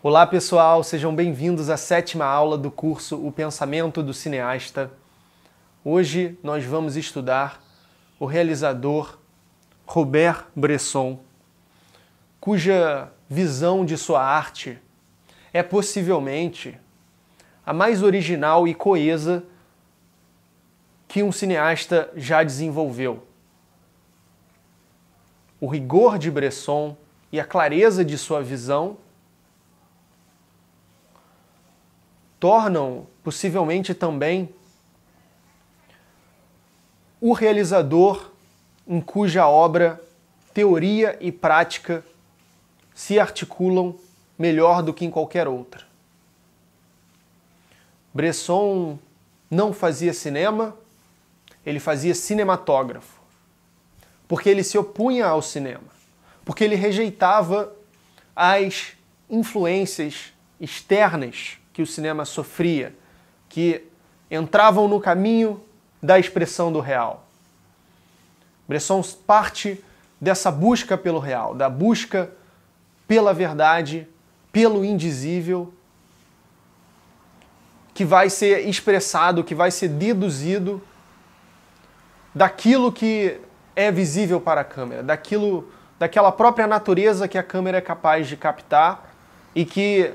Olá pessoal, sejam bem-vindos à 7ª aula do curso O Pensamento do Cineasta. Hoje nós vamos estudar o realizador Robert Bresson, cuja visão de sua arte é possivelmente a mais original e coesa que um cineasta já desenvolveu. O rigor de Bresson e a clareza de sua visão tornam, possivelmente também, o realizador em cuja obra teoria e prática se articulam melhor do que em qualquer outra. Bresson não fazia cinema, ele fazia cinematógrafo, porque ele se opunha ao cinema, porque ele rejeitava as influências externas que o cinema sofria, que entravam no caminho da expressão do real. Bresson parte dessa busca pelo real, da busca pela verdade, pelo indizível, que vai ser expressado, que vai ser deduzido daquilo que é visível para a câmera, daquela própria natureza que a câmera é capaz de captar e que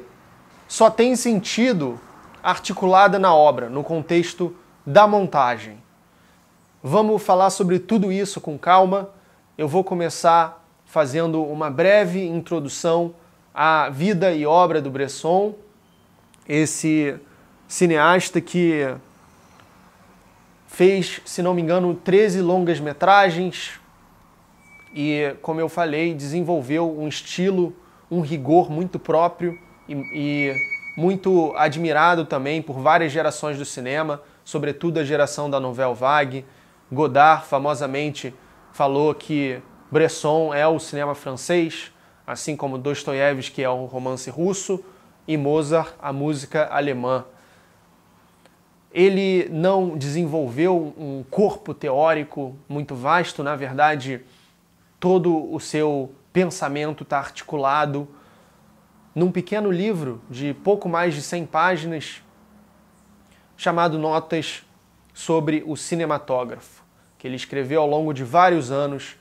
só tem sentido articulada na obra, no contexto da montagem. Vamos falar sobre tudo isso com calma. Eu vou começar fazendo uma breve introdução à vida e obra do Bresson, esse cineasta que fez, se não me engano, 13 longas-metragens e, como eu falei, desenvolveu um estilo, um rigor muito próprio e muito admirado também por várias gerações do cinema, sobretudo a geração da Nouvelle Vague. Godard, famosamente, falou que Bresson é o cinema francês, assim como Dostoiévski é um romance russo, e Mozart, a música alemã. Ele não desenvolveu um corpo teórico muito vasto, na verdade, todo o seu pensamento está articulado num pequeno livro de pouco mais de 100 páginas, chamado Notas sobre o Cinematógrafo, que ele escreveu ao longo de vários anos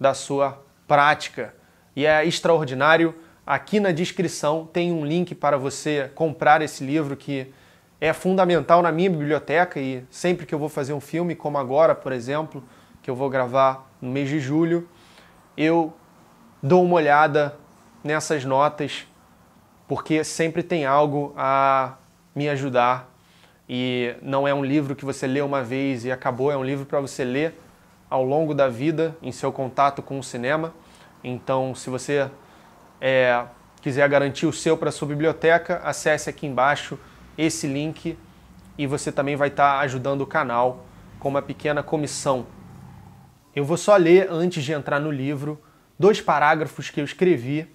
da sua prática. E é extraordinário. Aqui na descrição tem um link para você comprar esse livro, que é fundamental na minha biblioteca, e sempre que eu vou fazer um filme, como agora, por exemplo, que eu vou gravar no mês de julho, eu dou uma olhada nessas notas, porque sempre tem algo a me ajudar. E não é um livro que você lê uma vez e acabou, é um livro para você ler ao longo da vida, em seu contato com o cinema. Então, se você quiser garantir o seu para a sua biblioteca, acesse aqui embaixo esse link e você também vai estar ajudando o canal com uma pequena comissão. Eu vou só ler, antes de entrar no livro, 2 parágrafos que eu escrevi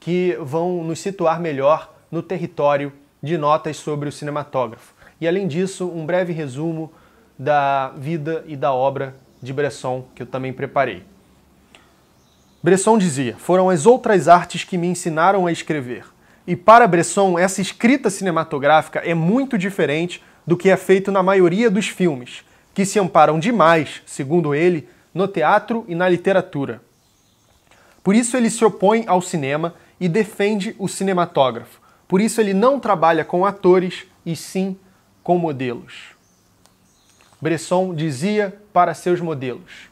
que vão nos situar melhor no território de notas sobre o cinematógrafo. E, além disso, um breve resumo da vida e da obra de Bresson, que eu também preparei. Bresson dizia: foram as outras artes que me ensinaram a escrever. E, para Bresson, essa escrita cinematográfica é muito diferente do que é feito na maioria dos filmes, que se amparam demais, segundo ele, no teatro e na literatura. Por isso ele se opõe ao cinema e defende o cinematógrafo. Por isso ele não trabalha com atores, e sim com modelos. Bresson dizia para seus modelos,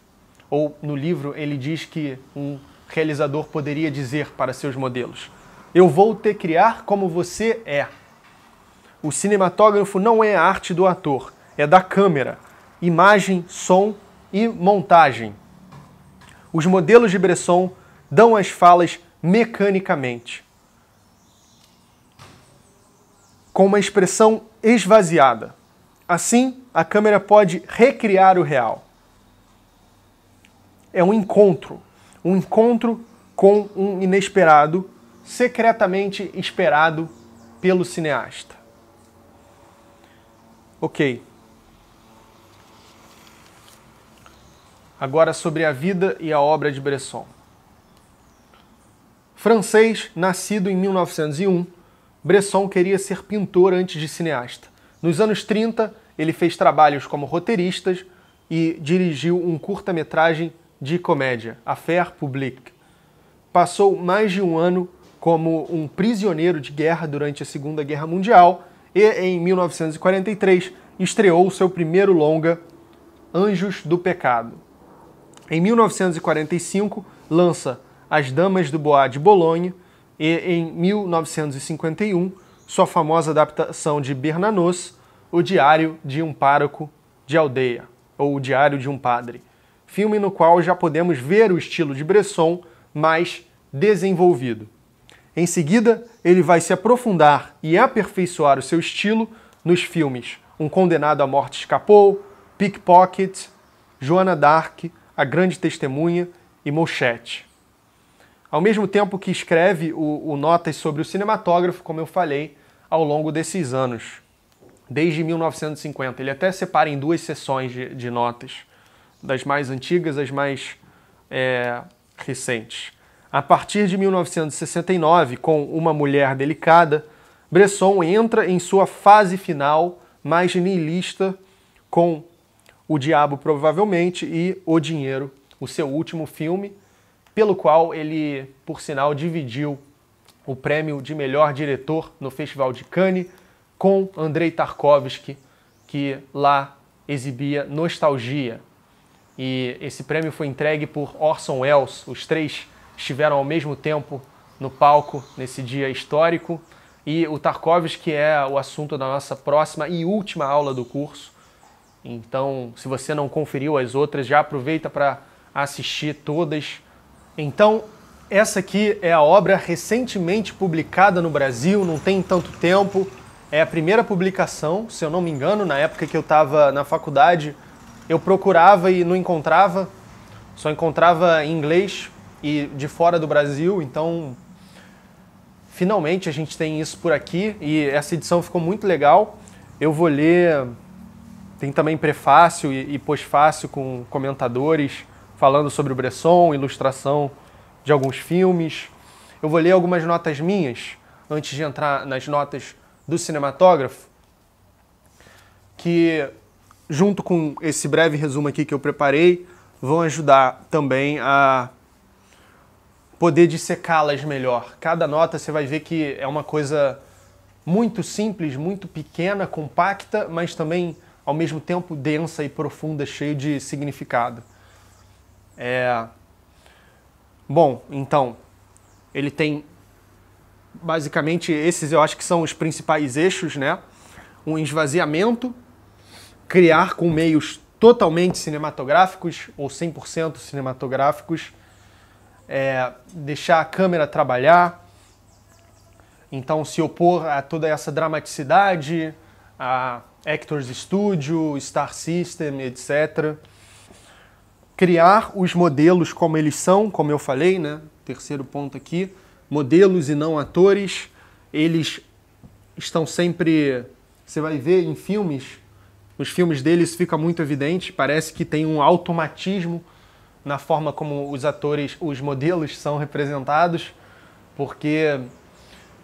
ou no livro ele diz que um realizador poderia dizer para seus modelos: eu vou te criar como você é. O cinematógrafo não é a arte do ator, é da câmera, imagem, som e montagem. Os modelos de Bresson dão as falas mecanicamente, com uma expressão esvaziada. Assim, a câmera pode recriar o real. É um encontro com um inesperado, secretamente esperado pelo cineasta. Ok. Agora sobre a vida e a obra de Bresson. Francês, nascido em 1901, Bresson queria ser pintor antes de cineasta. Nos anos 30, ele fez trabalhos como roteirista e dirigiu um curta-metragem de comédia, Affaire Publique. Passou mais de um ano como um prisioneiro de guerra durante a Segunda Guerra Mundial e, em 1943, estreou seu primeiro longa, Anjos do Pecado. Em 1945, lança As Damas do Bois de Bolonha e, em 1951, sua famosa adaptação de Bernanos, O Diário de um Pároco de Aldeia, ou O Diário de um Padre, filme no qual já podemos ver o estilo de Bresson mais desenvolvido. Em seguida, ele vai se aprofundar e aperfeiçoar o seu estilo nos filmes Um Condenado à Morte Escapou, Pickpocket, Joana d'Arc, A Grande Testemunha e Mochette. Ao mesmo tempo que escreve o Notas sobre o Cinematógrafo, como eu falei, ao longo desses anos, desde 1950. Ele até separa em duas seções de notas, das mais antigas às mais recentes. A partir de 1969, com Uma Mulher Delicada, Bresson entra em sua fase final mais niilista com O Diabo Provavelmente e O Dinheiro, o seu último filme, pelo qual ele, por sinal, dividiu o prêmio de melhor diretor no Festival de Cannes com Andrei Tarkovsky, que lá exibia Nostalgia. E esse prêmio foi entregue por Orson Welles. Os três estiveram ao mesmo tempo no palco nesse dia histórico, e o Tarkovsky é o assunto da nossa próxima e última aula do curso. Então, se você não conferiu as outras, já aproveita para assistir todas. Então, essa aqui é a obra recentemente publicada no Brasil, não tem tanto tempo. É a primeira publicação, se eu não me engano, na época que eu estava na faculdade, eu procurava e não encontrava, só encontrava em inglês e de fora do Brasil, então finalmente a gente tem isso por aqui e essa edição ficou muito legal. Eu vou ler, tem também prefácio e pós-fácio com comentadores falando sobre o Bresson, ilustração de alguns filmes. Eu vou ler algumas notas minhas antes de entrar nas notas do cinematógrafo, que junto com esse breve resumo aqui que eu preparei, vão ajudar também a poder dissecá-las melhor. Cada nota você vai ver que é uma coisa muito simples, muito pequena, compacta, mas também, ao mesmo tempo, densa e profunda, cheio de significado. Bom, então, ele tem, basicamente, esses eu acho que são os principais eixos, né? Um esvaziamento, criar com meios totalmente cinematográficos, ou 100% cinematográficos, deixar a câmera trabalhar, então se opor a toda essa dramaticidade, a Actors Studio, Star System, etc. Criar os modelos como eles são, como eu falei, né? Terceiro ponto aqui, modelos e não atores, eles estão sempre, você vai ver em filmes, nos filmes deles fica muito evidente, parece que tem um automatismo na forma como os atores, os modelos são representados, porque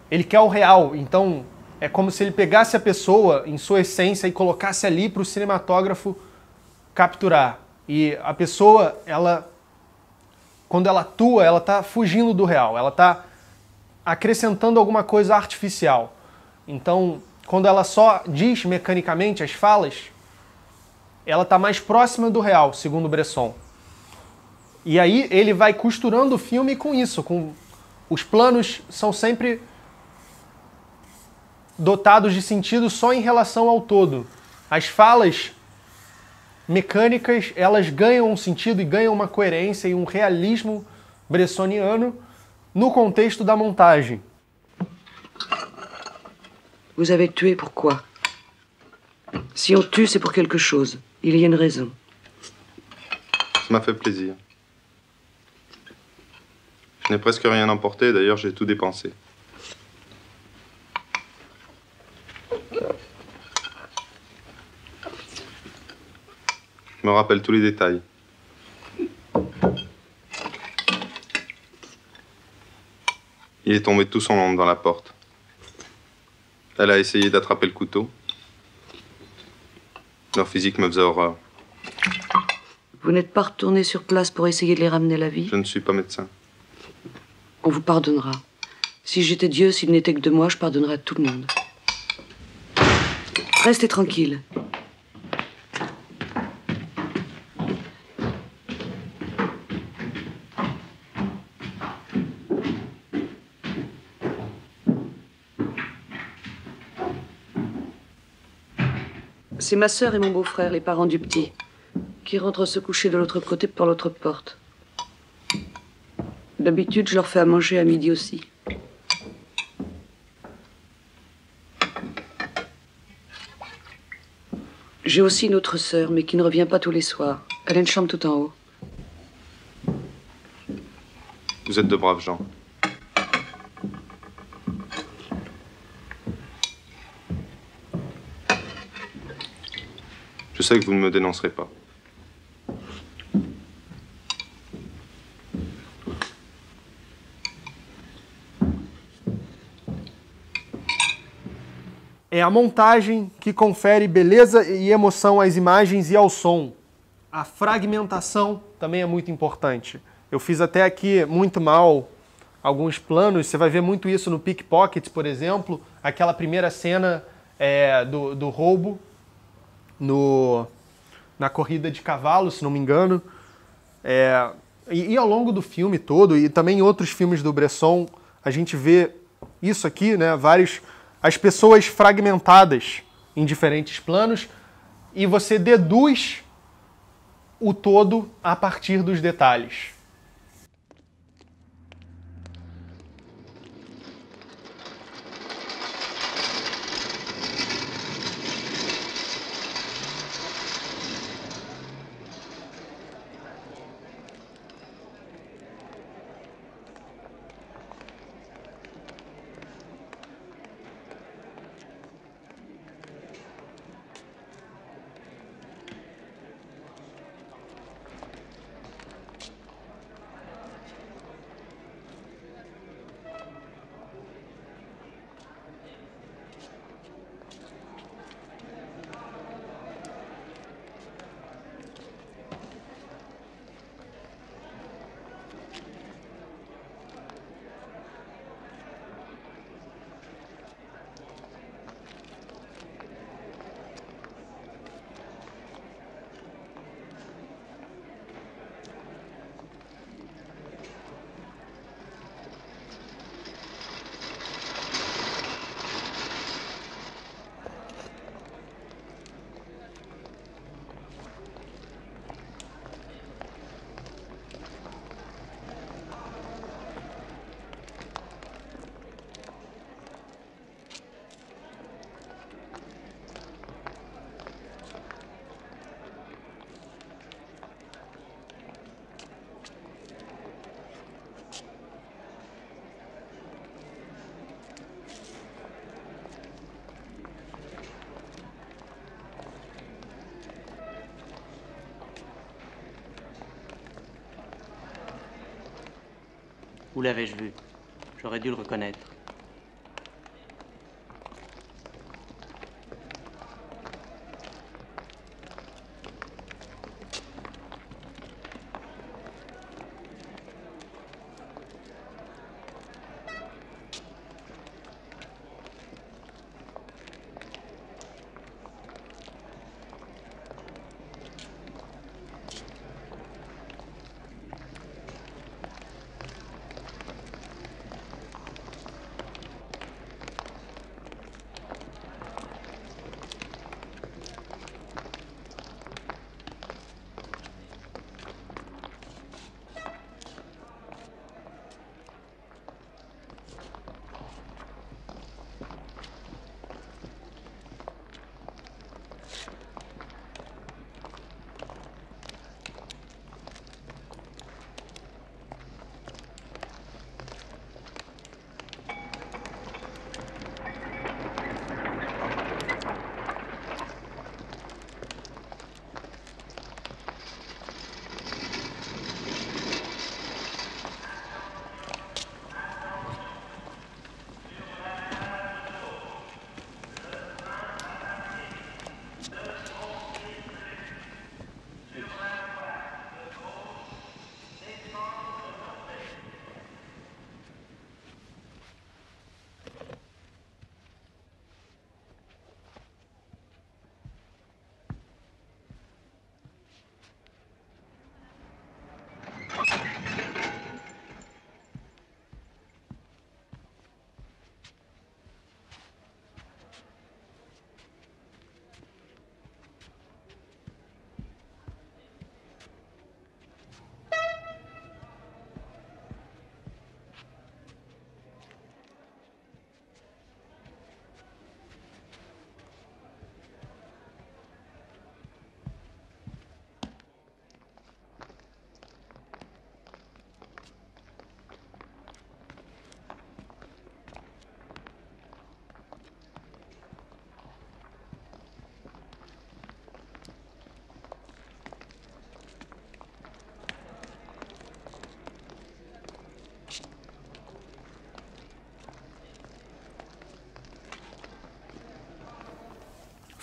ele quer o real, então é como se ele pegasse a pessoa em sua essência e colocasse ali para o cinematógrafo capturar. E a pessoa, ela, quando ela atua, ela está fugindo do real, ela está acrescentando alguma coisa artificial. Então, quando ela só diz mecanicamente as falas, ela está mais próxima do real, segundo Bresson. E aí ele vai costurando o filme com isso, com os planos são sempre dotados de sentido só em relação ao todo. As falas mecânicas, elas ganham um sentido e ganham uma coerência e um realismo bressoniano no contexto da montagem. Vous avez tué pourquoi? Si on tue, c'est pour quelque chose. Il y a une raison. Ça m'a fait plaisir. Je n'ai presque rien emporté, d'ailleurs j'ai tout dépensé. Je me rappelle tous les détails. Il est tombé tout son ombre dans la porte. Elle a essayé d'attraper le couteau. Leur physique me faisait horreur. Vous n'êtes pas retourné sur place pour essayer de les ramener la vie? Je ne suis pas médecin. On vous pardonnera. Si j'étais Dieu, s'il n'était que de moi, je pardonnerais à tout le monde. Restez tranquille. C'est ma sœur et mon beau-frère, les parents du petit, qui rentrent se coucher de l'autre côté par l'autre porte. D'habitude, je leur fais à manger à midi aussi. J'ai aussi une autre sœur, mais qui ne revient pas tous les soirs. Elle a une chambre tout en haut. Vous êtes de braves gens. Je sais que vous ne me dénoncerez pas. É a montagem que confere beleza e emoção às imagens e ao som. A fragmentação também é muito importante. Eu fiz até aqui muito mal alguns planos. Você vai ver muito isso no Pickpocket, por exemplo. Aquela primeira cena do roubo. Na corrida de cavalo, se não me engano. E ao longo do filme todo, e também em outros filmes do Bresson, a gente vê isso aqui, né? As pessoas fragmentadas em diferentes planos, e você deduz o todo a partir dos detalhes. Où l'avais-je vu? J'aurais dû le reconnaître.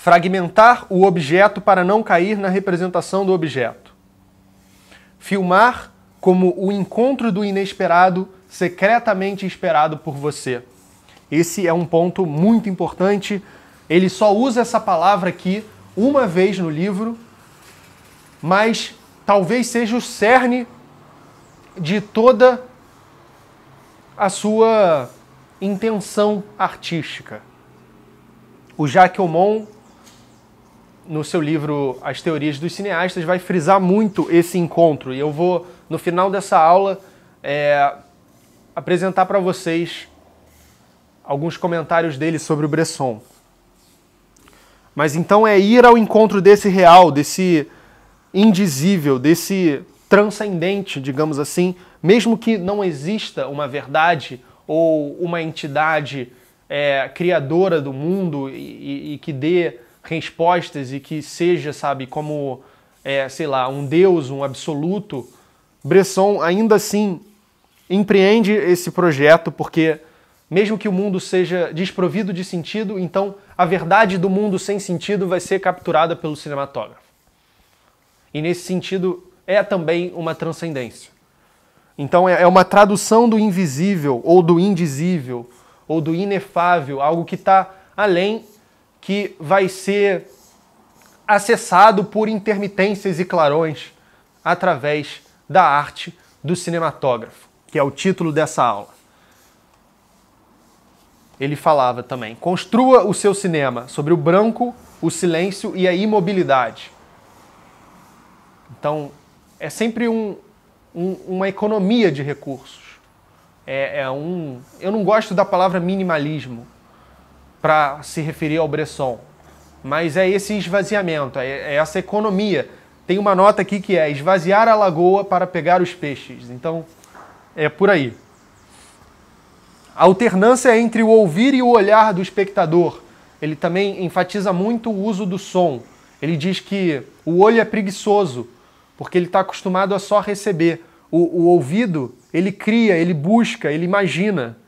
Fragmentar o objeto para não cair na representação do objeto. Filmar como o encontro do inesperado secretamente esperado por você. Esse é um ponto muito importante. Ele só usa essa palavra aqui uma vez no livro, mas talvez seja o cerne de toda a sua intenção artística. O Jacques Aumont, no seu livro As Teorias dos Cineastas, vai frisar muito esse encontro. E eu vou, no final dessa aula, apresentar para vocês alguns comentários dele sobre o Bresson. Mas então é ir ao encontro desse real, desse indizível, desse transcendente, digamos assim, mesmo que não exista uma verdade ou uma entidade criadora do mundo e que dê respostas e que seja, sabe, como, sei lá, um Deus, um absoluto, Bresson ainda assim empreende esse projeto porque, mesmo que o mundo seja desprovido de sentido, então a verdade do mundo sem sentido vai ser capturada pelo cinematógrafo. E nesse sentido é também uma transcendência. Então é uma tradução do invisível ou do indizível ou do inefável, algo que está além, que vai ser acessado por intermitências e clarões através da arte do cinematógrafo, que é o título dessa aula. Ele falava também, construa o seu cinema sobre o branco, o silêncio e a imobilidade. Então, é sempre uma economia de recursos. Eu não gosto da palavra minimalismo para se referir ao Bresson, mas é esse esvaziamento, é essa economia. Tem uma nota aqui que é esvaziar a lagoa para pegar os peixes. Então, é por aí. A alternância entre o ouvir e o olhar do espectador. Ele também enfatiza muito o uso do som. Ele diz que o olho é preguiçoso, porque ele está acostumado a só receber. O ouvido, ele cria, ele busca, ele imagina.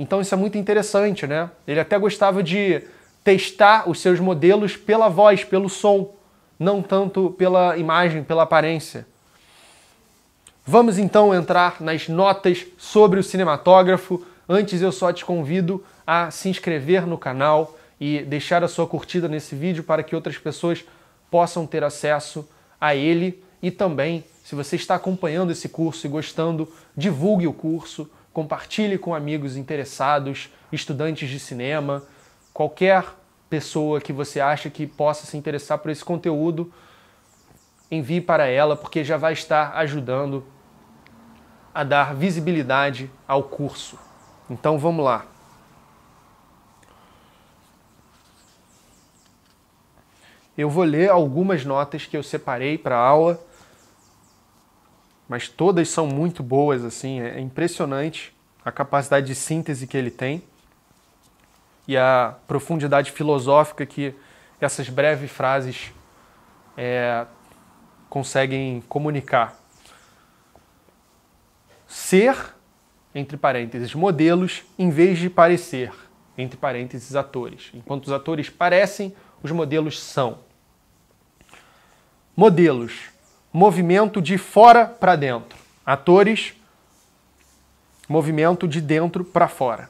Então isso é muito interessante, né? Ele até gostava de testar os seus modelos pela voz, pelo som, não tanto pela imagem, pela aparência. Vamos então entrar nas notas sobre o cinematógrafo. Antes eu só te convido a se inscrever no canal e deixar a sua curtida nesse vídeo para que outras pessoas possam ter acesso a ele. E também, se você está acompanhando esse curso e gostando, divulgue o curso. Compartilhe com amigos interessados, estudantes de cinema, qualquer pessoa que você acha que possa se interessar por esse conteúdo, envie para ela, porque já vai estar ajudando a dar visibilidade ao curso. Então vamos lá. Eu vou ler algumas notas que eu separei para a aula, mas todas são muito boas, assim, é impressionante a capacidade de síntese que ele tem e a profundidade filosófica que essas breves frases conseguem comunicar. Ser, entre parênteses, modelos, em vez de parecer, entre parênteses, atores. Enquanto os atores parecem, os modelos são. Modelos. Movimento de fora para dentro. Atores, movimento de dentro para fora.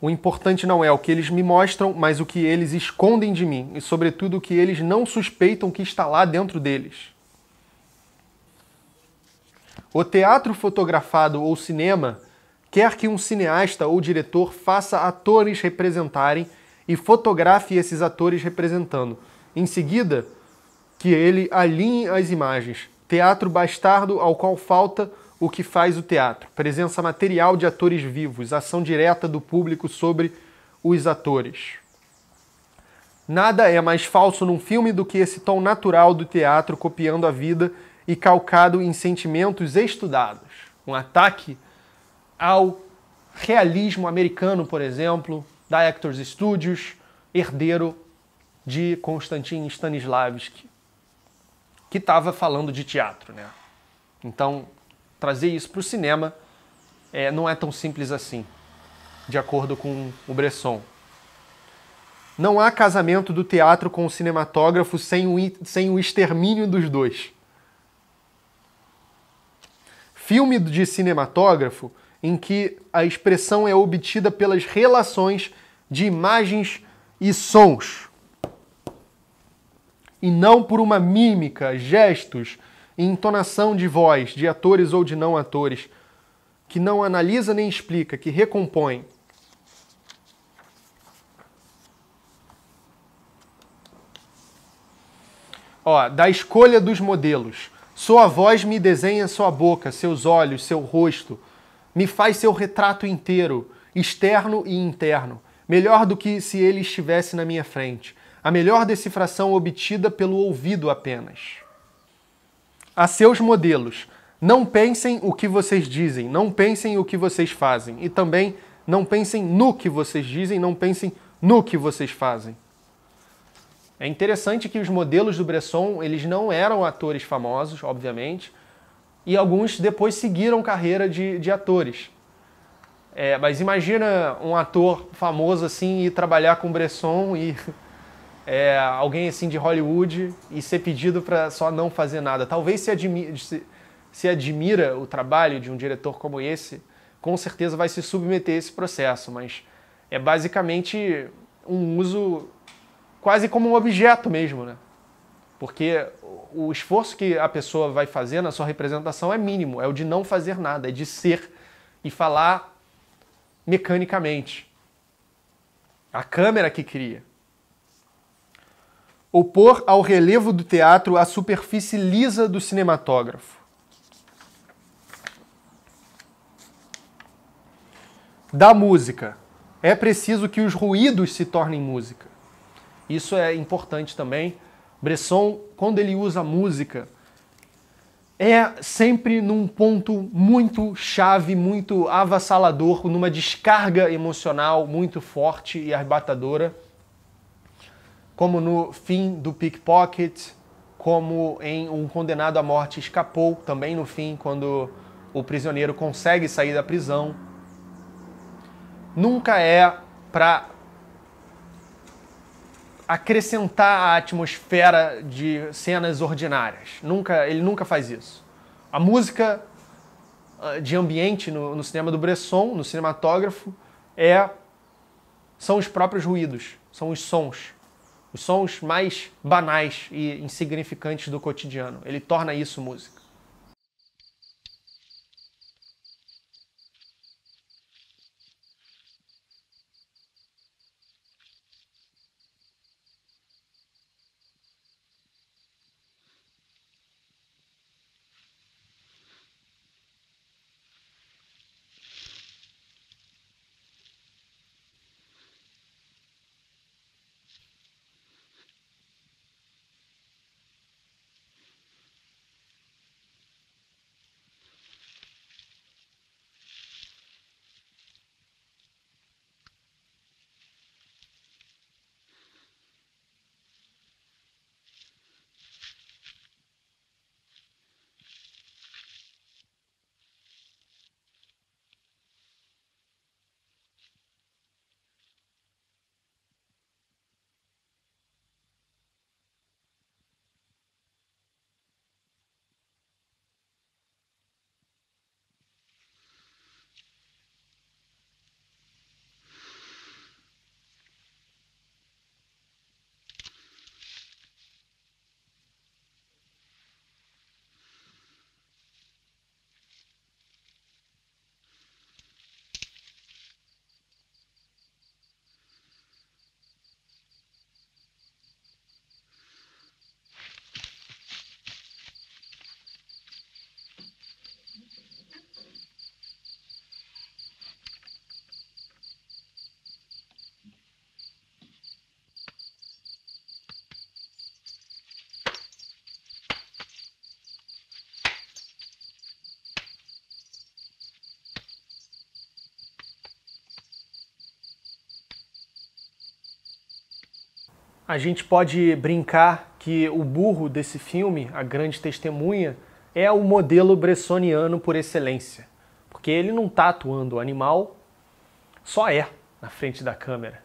O importante não é o que eles me mostram, mas o que eles escondem de mim. E, sobretudo, o que eles não suspeitam que está lá dentro deles. O teatro fotografado ou cinema quer que um cineasta ou diretor faça atores representarem e fotografe esses atores representando. Em seguida, que ele alinhe as imagens. Teatro bastardo ao qual falta o que faz o teatro. Presença material de atores vivos. Ação direta do público sobre os atores. Nada é mais falso num filme do que esse tom natural do teatro copiando a vida e calcado em sentimentos estudados. Um ataque ao realismo americano, por exemplo, da Actors Studios, herdeiro de Constantin Stanislavski, que estava falando de teatro, né? Então, trazer isso para o cinema não é tão simples assim, de acordo com o Bresson. Não há casamento do teatro com o cinematógrafo sem o extermínio dos dois. Filme de cinematógrafo em que a expressão é obtida pelas relações de imagens e sons, e não por uma mímica, gestos e entonação de voz, de atores ou de não atores, que não analisa nem explica, que recompõe. Ó, da escolha dos modelos. Sua voz me desenha sua boca, seus olhos, seu rosto. Me faz seu retrato inteiro, externo e interno. Melhor do que se ele estivesse na minha frente. A melhor decifração obtida pelo ouvido apenas. A seus modelos. Não pensem o que vocês dizem, não pensem o que vocês fazem. E também não pensem no que vocês dizem, não pensem no que vocês fazem. É interessante que os modelos do Bresson, eles não eram atores famosos, obviamente, e alguns depois seguiram carreira de atores. É, mas imagina um ator famoso assim e trabalhar com Bresson e alguém assim de Hollywood e ser pedido para só não fazer nada. Talvez se admira o trabalho de um diretor como esse, com certeza vai se submeter a esse processo, mas é basicamente um uso quase como um objeto mesmo, né? Porque o esforço que a pessoa vai fazer na sua representação é mínimo, é o de não fazer nada, é de ser e falar mecanicamente. A câmera que cria. Opor ao relevo do teatro a superfície lisa do cinematógrafo. Da música. É preciso que os ruídos se tornem música. Isso é importante também. Bresson, quando ele usa música, é sempre num ponto muito chave, muito avassalador, numa descarga emocional muito forte e arrebatadora, como no fim do Pickpocket, como em Um Condenado à Morte Escapou, também no fim, quando o prisioneiro consegue sair da prisão. Nunca é para acrescentar a atmosfera de cenas ordinárias. Ele nunca faz isso. A música de ambiente no cinema do Bresson, no cinematógrafo, são os próprios ruídos, são os sons. Os sons mais banais e insignificantes do cotidiano. Ele torna isso música. A gente pode brincar que o burro desse filme, A Grande Testemunha, é o modelo bressoniano por excelência. Porque ele não está atuando, o animal só é na frente da câmera.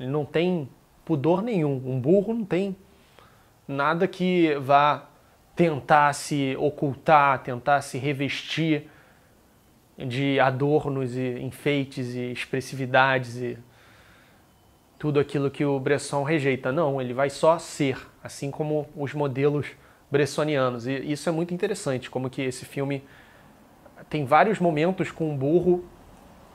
Ele não tem pudor nenhum. Um burro não tem nada que vá tentar se ocultar, tentar se revestir de adornos e enfeites e expressividades e tudo aquilo que o Bresson rejeita. Não, ele vai só ser, assim como os modelos bressonianos. E isso é muito interessante, como que esse filme tem vários momentos com um burro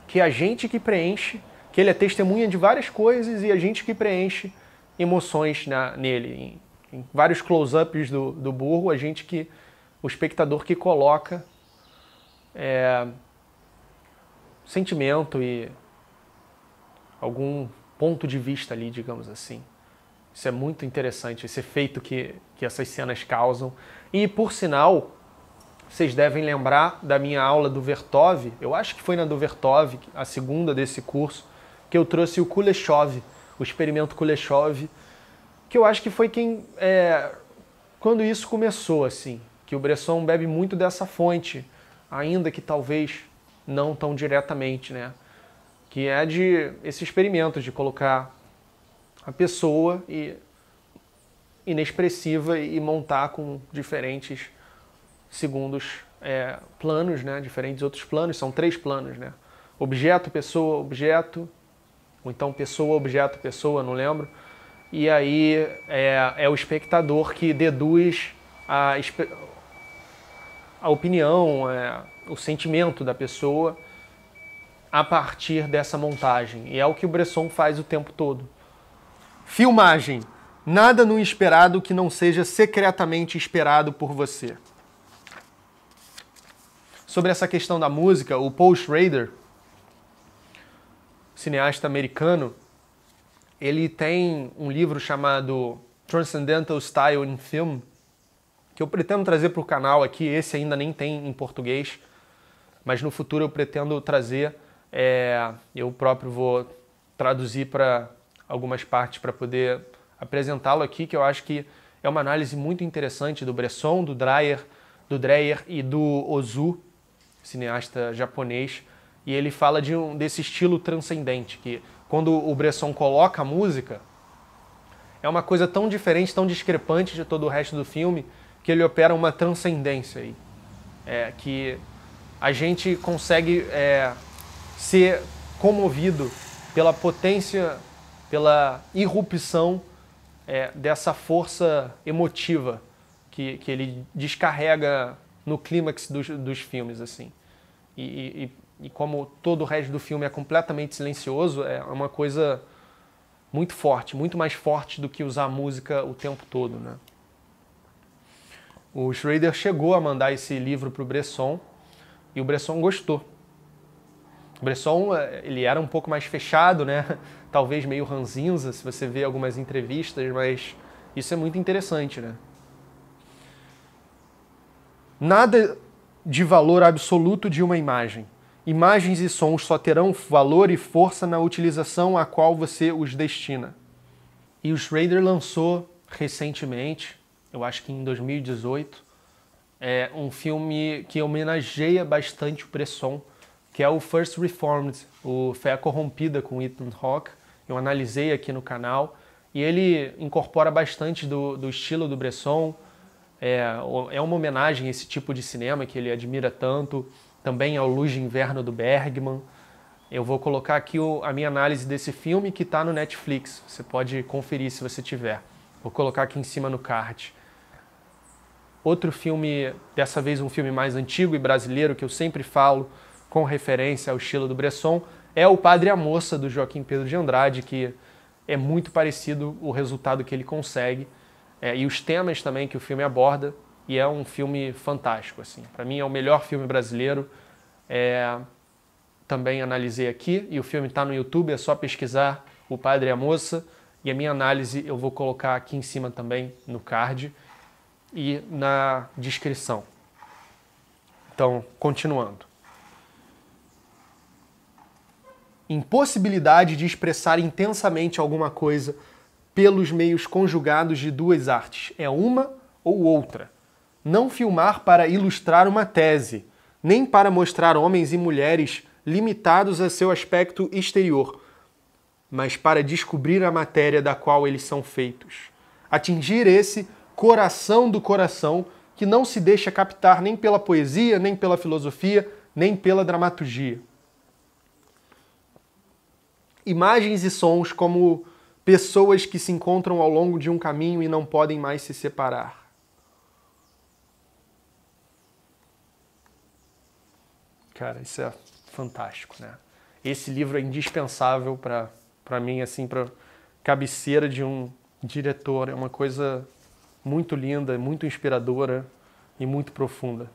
que a gente que preenche, que ele é testemunha de várias coisas e a gente que preenche emoções nele. Em vários close-ups do burro, a gente que, o espectador que coloca sentimento e algum ponto de vista ali, digamos assim. Isso é muito interessante, esse efeito que essas cenas causam. E, por sinal, vocês devem lembrar da minha aula do Vertov, eu acho que foi na do Vertov, a segunda desse curso, que eu trouxe o Kuleshov, o experimento Kuleshov, que eu acho que foi quando isso começou, assim, que o Bresson bebe muito dessa fonte, ainda que talvez não tão diretamente, né? Que é de esse experimento de colocar a pessoa inexpressiva e montar com diferentes segundos planos, né? Diferentes outros planos, são 3 planos, né? Objeto, pessoa, objeto, ou então pessoa, objeto, pessoa, não lembro. E aí é o espectador que deduz a opinião, o sentimento da pessoa a partir dessa montagem. E é o que o Bresson faz o tempo todo. Filmagem. Nada no esperado que não seja secretamente esperado por você. Sobre essa questão da música, o Paul Schrader, cineasta americano, ele tem um livro chamado Transcendental Style in Film, que eu pretendo trazer para o canal aqui, esse ainda nem tem em português, mas no futuro eu pretendo trazer, eu próprio vou traduzir para algumas partes para poder apresentá-lo aqui, que eu acho que é uma análise muito interessante do Bresson, do Dreyer e do Ozu, cineasta japonês, e ele fala desse estilo transcendente, que quando o Bresson coloca a música, é uma coisa tão diferente, tão discrepante de todo o resto do filme, que ele opera uma transcendência aí, que a gente consegue ser comovido pela potência, pela irrupção dessa força emotiva que ele descarrega no clímax dos filmes, assim. E como todo o resto do filme é completamente silencioso, é uma coisa muito forte, muito mais forte do que usar a música o tempo todo, né? O Schrader chegou a mandar esse livro para o Bresson e o Bresson gostou. O Bresson, ele era um pouco mais fechado, né? Talvez meio ranzinza, se você vê algumas entrevistas, mas isso é muito interessante, né? Nada de valor absoluto de uma imagem. Imagens e sons só terão valor e força na utilização a qual você os destina. E o Schrader lançou recentemente, eu acho que em 2018, um filme que homenageia bastante o Bresson, que é o First Reformed, o Fé Corrompida, com Ethan Hawke. Eu analisei aqui no canal, e ele incorpora bastante do estilo do Bresson. É uma homenagem a esse tipo de cinema que ele admira tanto, também ao Luz de Inverno do Bergman. Eu vou colocar aqui a minha análise desse filme, que está no Netflix. Você pode conferir se você tiver. Vou colocar aqui em cima no card. Outro filme, dessa vez um filme mais antigo e brasileiro, que eu sempre falo com referência ao estilo do Bresson, é O Padre e a Moça, do Joaquim Pedro de Andrade, que é muito parecido o resultado que ele consegue. E os temas também que o filme aborda, e é um filme fantástico, assim. Para mim é o melhor filme brasileiro, também analisei aqui, e o filme está no YouTube, é só pesquisar O Padre e a Moça, e a minha análise eu vou colocar aqui em cima também no card e na descrição. Então, continuando. Impossibilidade de expressar intensamente alguma coisa pelos meios conjugados de duas artes. É uma ou outra. Não filmar para ilustrar uma tese, nem para mostrar homens e mulheres limitados a seu aspecto exterior, mas para descobrir a matéria da qual eles são feitos. Atingir esse coração do coração que não se deixa captar nem pela poesia, nem pela filosofia, nem pela dramaturgia. Imagens e sons como pessoas que se encontram ao longo de um caminho e não podem mais se separar. Cara, isso é fantástico, né? Esse livro é indispensável para mim, assim, para cabeceira de um diretor. É uma coisa muito linda, muito inspiradora e muito profunda.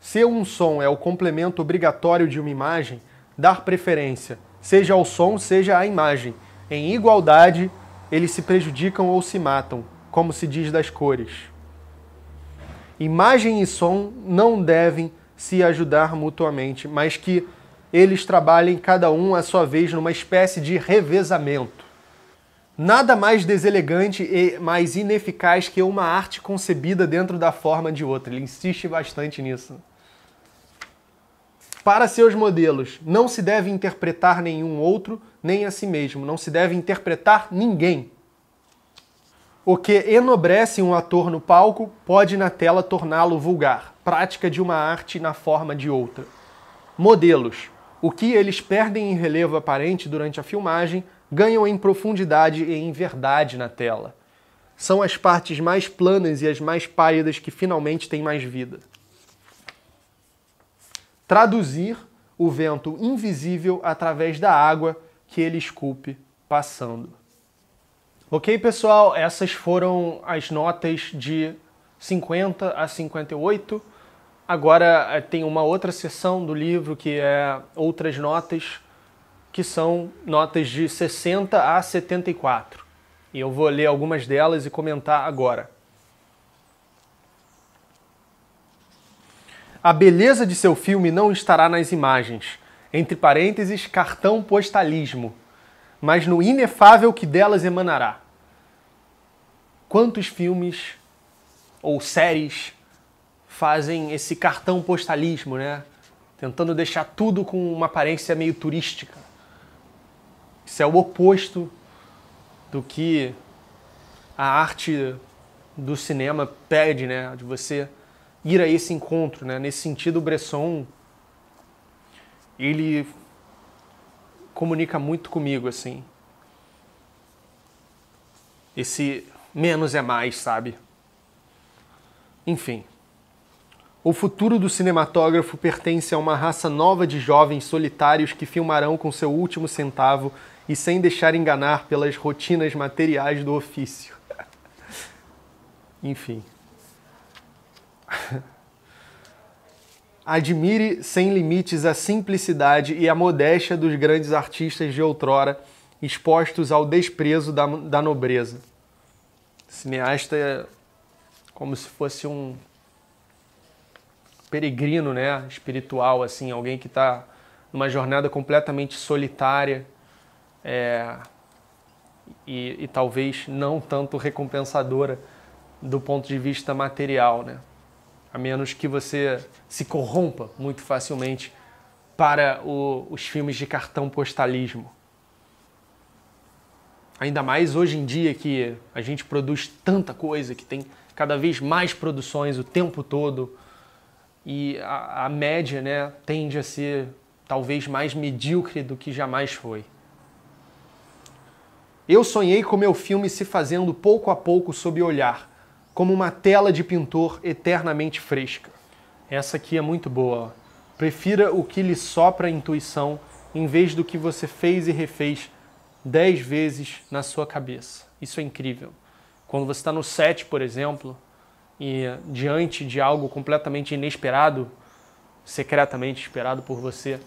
Se um som é o complemento obrigatório de uma imagem, dar preferência, seja ao som, seja à imagem. Em igualdade, eles se prejudicam ou se matam, como se diz das cores. Imagem e som não devem se ajudar mutuamente, mas que eles trabalhem cada um à sua vez numa espécie de revezamento. Nada mais deselegante e mais ineficaz que uma arte concebida dentro da forma de outra. Ele insiste bastante nisso. Para seus modelos, não se deve interpretar nenhum outro, nem a si mesmo. Não se deve interpretar ninguém. O que enobrece um ator no palco pode na tela torná-lo vulgar. Prática de uma arte na forma de outra. Modelos. O que eles perdem em relevo aparente durante a filmagem, ganham em profundidade e em verdade na tela. São as partes mais planas e as mais pálidas que finalmente têm mais vida. Traduzir o vento invisível através da água que ele esculpe passando. Ok, pessoal, essas foram as notas de 50 a 58. Agora tem uma outra seção do livro que é outras notas, que são notas de 60 a 74. E eu vou ler algumas delas e comentar agora. A beleza de seu filme não estará nas imagens, entre parênteses, cartão postalismo, mas no inefável que delas emanará. Quantos filmes ou séries fazem esse cartão postalismo, né? Tentando deixar tudo com uma aparência meio turística. Isso é o oposto do que a arte do cinema pede, né? De você ir a esse encontro, né? Nesse sentido, o Bresson, ele comunica muito comigo, assim. Esse menos é mais, sabe? Enfim. O futuro do cinematógrafo pertence a uma raça nova de jovens solitários que filmarão com seu último centavo e sem deixar enganar pelas rotinas materiais do ofício. Enfim. Admire sem limites a simplicidade e a modéstia dos grandes artistas de outrora, expostos ao desprezo da nobreza. O cineasta é como se fosse um peregrino, né, espiritual, assim, alguém que está numa jornada completamente solitária e talvez não tanto recompensadora do ponto de vista material, né? A menos que você se corrompa muito facilmente para os filmes de cartão postalismo. Ainda mais hoje em dia que a gente produz tanta coisa, que tem cada vez mais produções o tempo todo, e a média, né, tende a ser talvez mais medíocre do que jamais foi. Eu sonhei com meu filme se fazendo pouco a pouco sob o olhar, como uma tela de pintor eternamente fresca. Essa aqui é muito boa. Prefira o que lhe sopra a intuição em vez do que você fez e refez 10 vezes na sua cabeça. Isso é incrível. Quando você está no set, por exemplo, e diante de algo completamente inesperado, secretamente esperado por você,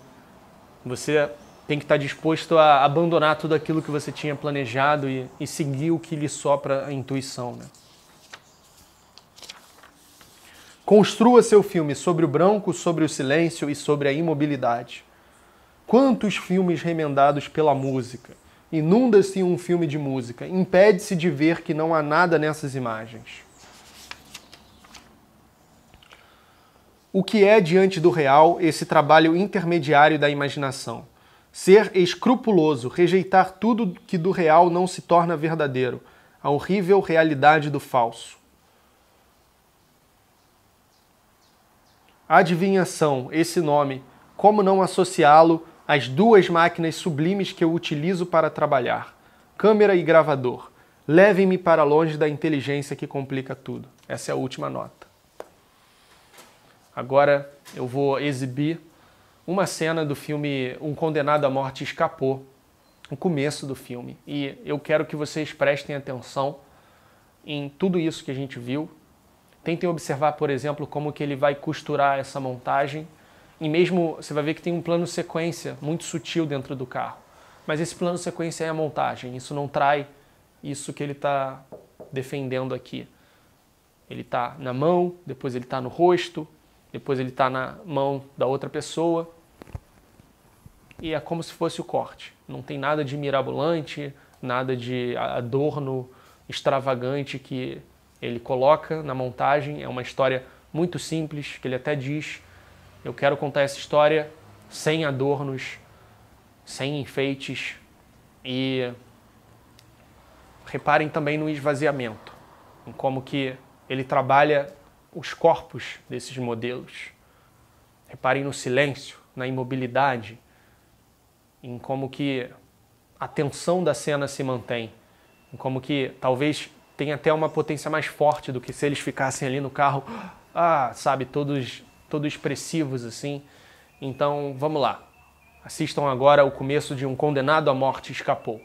você tem que estar disposto a abandonar tudo aquilo que você tinha planejado e seguir o que lhe sopra a intuição, né? Construa seu filme sobre o branco, sobre o silêncio e sobre a imobilidade. Quantos filmes remendados pela música? Inunda-se um filme de música. Impede-se de ver que não há nada nessas imagens. O que é, diante do real, esse trabalho intermediário da imaginação? Ser escrupuloso, rejeitar tudo que do real não se torna verdadeiro, a horrível realidade do falso. Adivinhação, esse nome, como não associá-lo às duas máquinas sublimes que eu utilizo para trabalhar, câmera e gravador. Levem-me para longe da inteligência que complica tudo. Essa é a última nota. Agora eu vou exibir uma cena do filme Um Condenado à Morte Escapou, o começo do filme. E eu quero que vocês prestem atenção em tudo isso que a gente viu. Tentem observar, por exemplo, como que ele vai costurar essa montagem. E mesmo você vai ver que tem um plano sequência muito sutil dentro do carro. Mas esse plano sequência é a montagem, isso não trai isso que ele está defendendo aqui. Ele está na mão, depois ele está no rosto, depois ele está na mão da outra pessoa. E é como se fosse o corte. Não tem nada de mirabolante, nada de adorno extravagante que ele coloca na montagem. É uma história muito simples, que ele até diz, eu quero contar essa história sem adornos, sem enfeites. E reparem também no esvaziamento, em como que ele trabalha os corpos desses modelos. Reparem no silêncio, na imobilidade, em como que a tensão da cena se mantém, em como que talvez tenha até uma potência mais forte do que se eles ficassem ali no carro, sabe, todos expressivos assim. Então, vamos lá. Assistam agora o começo de Um Condenado à Morte Escapou.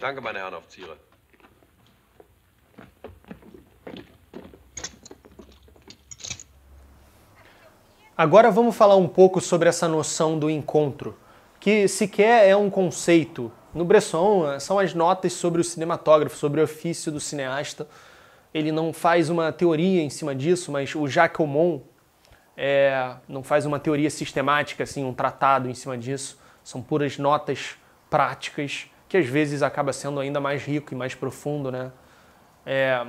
Danke, meine Herren Offiziere. Agora vamos falar um pouco sobre essa noção do encontro, que sequer é um conceito. No Bresson, são as notas sobre o cinematógrafo, sobre o ofício do cineasta. Ele não faz uma teoria em cima disso, mas o Jacques Aumont não faz uma teoria sistemática, assim, um tratado em cima disso. São puras notas práticas, que às vezes acaba sendo ainda mais rico e mais profundo, né?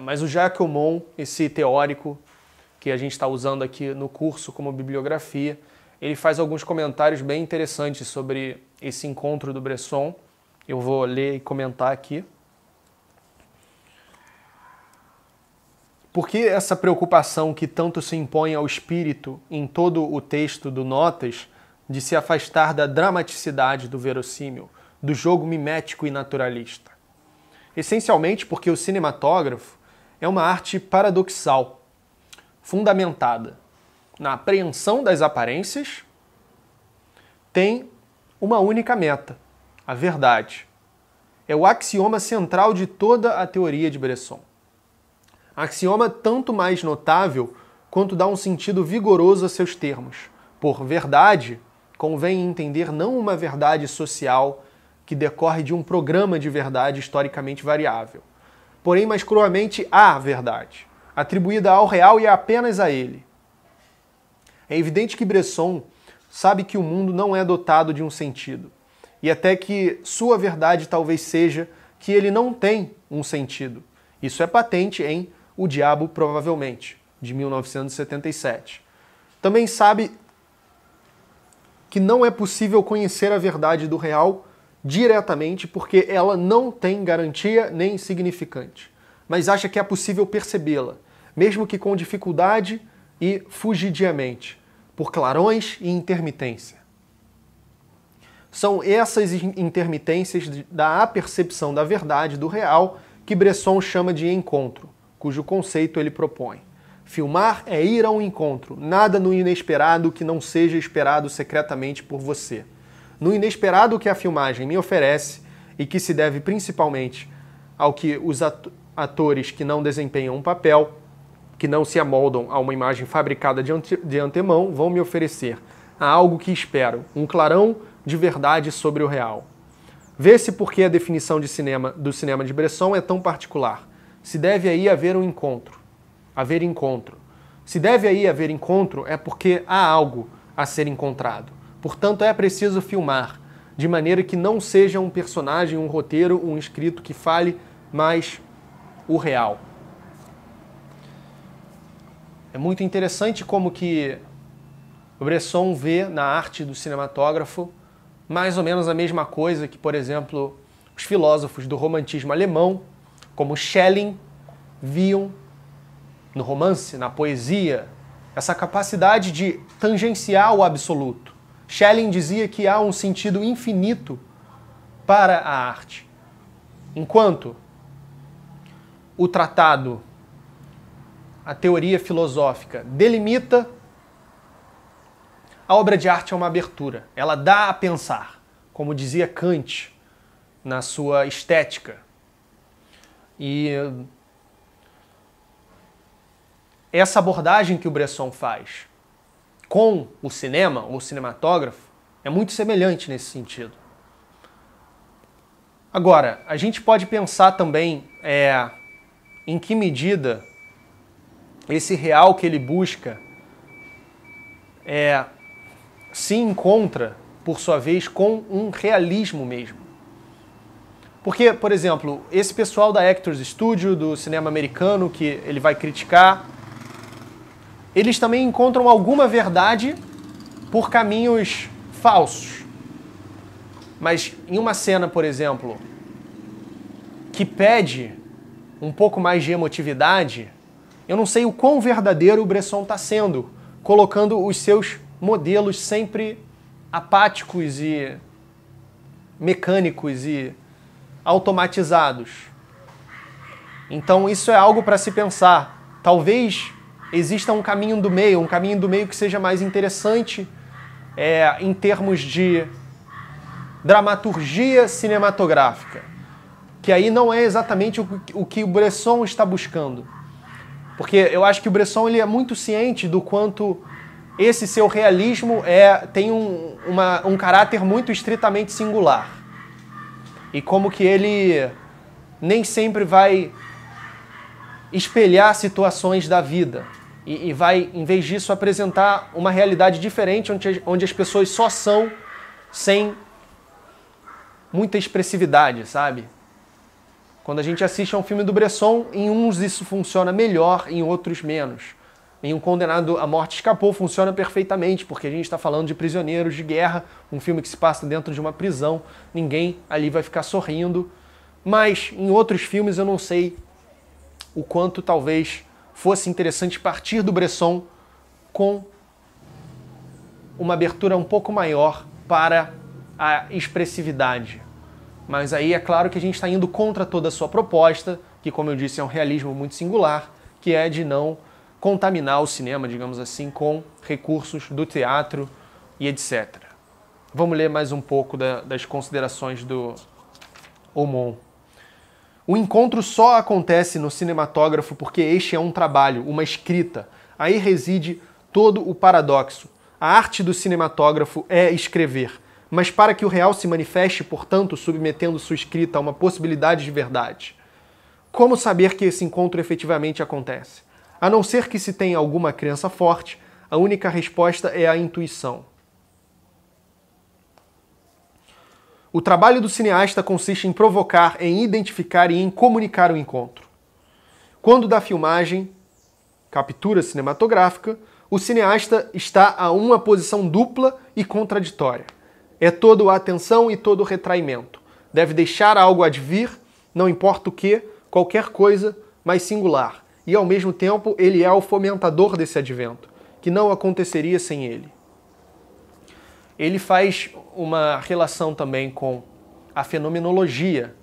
Mas o Jacques Aumont, esse teórico que a gente está usando aqui no curso como bibliografia, ele faz alguns comentários bem interessantes sobre esse encontro do Bresson. Eu vou ler e comentar aqui. Por que essa preocupação que tanto se impõe ao espírito em todo o texto do Notas de se afastar da dramaticidade do verossímil, do jogo mimético e naturalista? Essencialmente porque o cinematógrafo é uma arte paradoxal, fundamentada na apreensão das aparências, tem uma única meta, a verdade. É o axioma central de toda a teoria de Bresson. Axioma tanto mais notável quanto dá um sentido vigoroso a seus termos. Por verdade, convém entender não uma verdade social que decorre de um programa de verdade historicamente variável, porém mais cruamente à verdade, atribuída ao real e apenas a ele. É evidente que Bresson sabe que o mundo não é dotado de um sentido, e até que sua verdade talvez seja que ele não tem um sentido. Isso é patente em O Diabo Provavelmente, de 1977. Também sabe que não é possível conhecer a verdade do real diretamente porque ela não tem garantia nem significante, mas acha que é possível percebê-la, mesmo que com dificuldade e fugidiamente, por clarões e intermitência. São essas intermitências da apercepção da verdade do real que Bresson chama de encontro, cujo conceito ele propõe. Filmar é ir a um encontro, nada no inesperado que não seja esperado secretamente por você. No inesperado que a filmagem me oferece, e que se deve principalmente ao que os atores que não desempenham um papel, que não se amoldam a uma imagem fabricada de antemão, vão me oferecer, a algo que espero, um clarão de verdade sobre o real. Vê-se por que a definição de cinema, do cinema de Bresson é tão particular. Se deve aí haver um encontro. Haver encontro. Se deve aí haver encontro é porque há algo a ser encontrado. Portanto, é preciso filmar, de maneira que não seja um personagem, um roteiro, um escrito que fale, mas o real. É muito interessante como que Bresson vê na arte do cinematógrafo mais ou menos a mesma coisa que, por exemplo, os filósofos do romantismo alemão, como Schelling, viam no romance, na poesia, essa capacidade de tangenciar o absoluto. Schelling dizia que há um sentido infinito para a arte, enquanto o tratado, a teoria filosófica, delimita. A obra de arte é uma abertura, ela dá a pensar, como dizia Kant na sua estética. E essa abordagem que o Bresson faz com o cinema, ou cinematógrafo, é muito semelhante nesse sentido. Agora, a gente pode pensar também em que medida esse real que ele busca se encontra, por sua vez, com um realismo mesmo. Porque, por exemplo, esse pessoal da Actors Studio, do cinema americano, que ele vai criticar, eles também encontram alguma verdade por caminhos falsos. Mas em uma cena, por exemplo, que pede um pouco mais de emotividade, eu não sei o quão verdadeiro o Bresson está sendo, colocando os seus modelos sempre apáticos e mecânicos e automatizados. Então isso é algo para se pensar. Talvez exista um caminho do meio, que seja mais interessante em termos de dramaturgia cinematográfica, que aí não é exatamente o que o Bresson está buscando. Porque eu acho que o Bresson ele é muito ciente do quanto esse seu realismo tem um caráter muito estritamente singular. E como que ele nem sempre vai espelhar situações da vida e vai, em vez disso, apresentar uma realidade diferente onde as pessoas só são sem muita expressividade, sabe? Quando a gente assiste a um filme do Bresson, em uns isso funciona melhor, em outros menos. Em Um Condenado à Morte Escapou funciona perfeitamente, porque a gente está falando de prisioneiros de guerra, um filme que se passa dentro de uma prisão, ninguém ali vai ficar sorrindo. Mas em outros filmes eu não sei o quanto talvez fosse interessante partir do Bresson com uma abertura um pouco maior para a expressividade. Mas aí é claro que a gente está indo contra toda a sua proposta, que, como eu disse, é um realismo muito singular, que é de não contaminar o cinema, digamos assim, com recursos do teatro e etc. Vamos ler mais um pouco das considerações do Aumont. O encontro só acontece no cinematógrafo porque este é um trabalho, uma escrita. Aí reside todo o paradoxo. A arte do cinematógrafo é escrever, mas para que o real se manifeste, portanto, submetendo sua escrita a uma possibilidade de verdade. Como saber que esse encontro efetivamente acontece? A não ser que se tenha alguma crença forte, a única resposta é a intuição. O trabalho do cineasta consiste em provocar, em identificar e em comunicar o encontro. Quando da filmagem, captura cinematográfica, o cineasta está a uma posição dupla e contraditória. É todo a atenção e todo o retraimento. Deve deixar algo advir, não importa o que, qualquer coisa, mas singular. E, ao mesmo tempo, ele é o fomentador desse advento, que não aconteceria sem ele. Ele faz uma relação também com a fenomenologia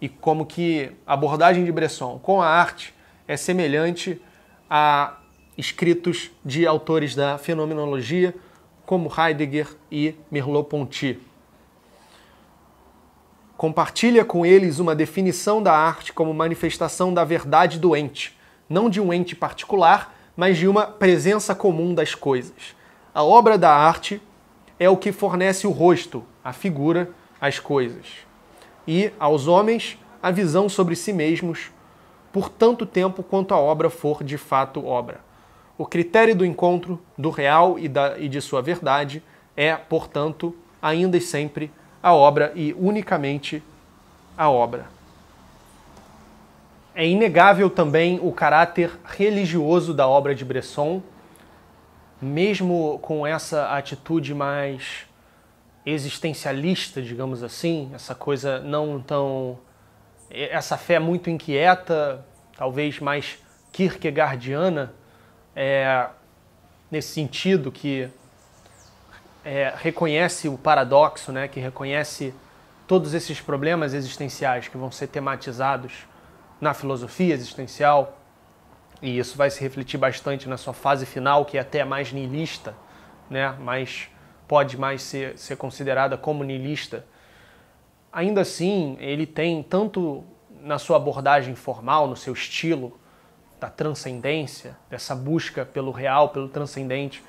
e como que a abordagem de Bresson com a arte é semelhante a escritos de autores da fenomenologia, como Heidegger e Merleau-Ponty. Compartilha com eles uma definição da arte como manifestação da verdade do ente, não de um ente particular, mas de uma presença comum das coisas. A obra da arte é o que fornece o rosto, a figura, as coisas. E, aos homens, a visão sobre si mesmos por tanto tempo quanto a obra for de fato obra. O critério do encontro do real e de sua verdade é, portanto, ainda e sempre a obra e unicamente a obra. É inegável também o caráter religioso da obra de Bresson, mesmo com essa atitude mais existencialista, digamos assim, essa coisa não tão... essa fé muito inquieta, talvez mais kierkegaardiana, nesse sentido que reconhece o paradoxo, né? Que reconhece todos esses problemas existenciais que vão ser tematizados na filosofia existencial, e isso vai se refletir bastante na sua fase final, que é até mais niilista, né? Mas pode mais ser considerada como niilista. Ainda assim, ele tem, tanto na sua abordagem formal, no seu estilo, da transcendência, dessa busca pelo real, pelo transcendente,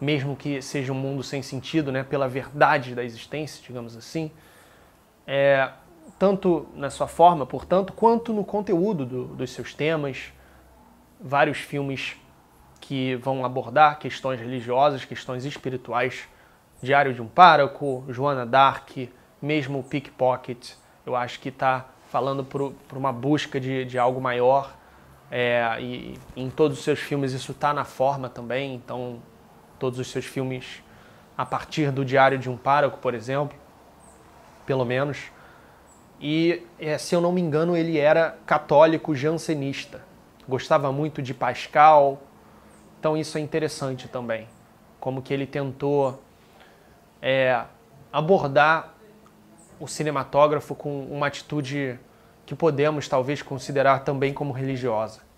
mesmo que seja um mundo sem sentido, né, pela verdade da existência, digamos assim, tanto na sua forma, portanto, quanto no conteúdo dos seus temas. Vários filmes que vão abordar questões religiosas, questões espirituais, Diário de um Pároco, Joana d'Arc, mesmo Pickpocket, eu acho que está falando por uma busca de algo maior. E em todos os seus filmes isso está na forma também, então todos os seus filmes, a partir do Diário de um Pároco, por exemplo, pelo menos. E, se eu não me engano, ele era católico jansenista. Gostava muito de Pascal, então isso é interessante também. Como que ele tentou abordar o cinematógrafo com uma atitude que podemos, talvez, considerar também como religiosa.